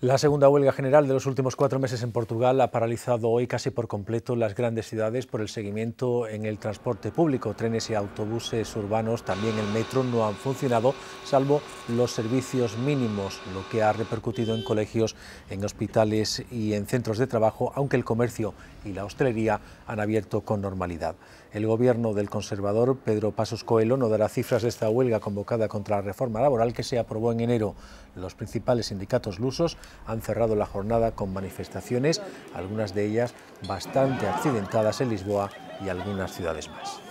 La segunda huelga general de los últimos 4 meses en Portugal ha paralizado hoy casi por completo las grandes ciudades por el seguimiento en el transporte público. Trenes y autobuses urbanos, también el metro, no han funcionado, salvo los servicios mínimos, lo que ha repercutido en colegios, en hospitales y en centros de trabajo, aunque el comercio y la hostelería han abierto con normalidad. El gobierno del conservador Pedro Passos Coelho no dará cifras de esta huelga convocada contra la reforma laboral que se aprobó en enero. Los principales sindicatos lusos han cerrado la jornada con manifestaciones, algunas de ellas bastante accidentadas en Lisboa y algunas ciudades más.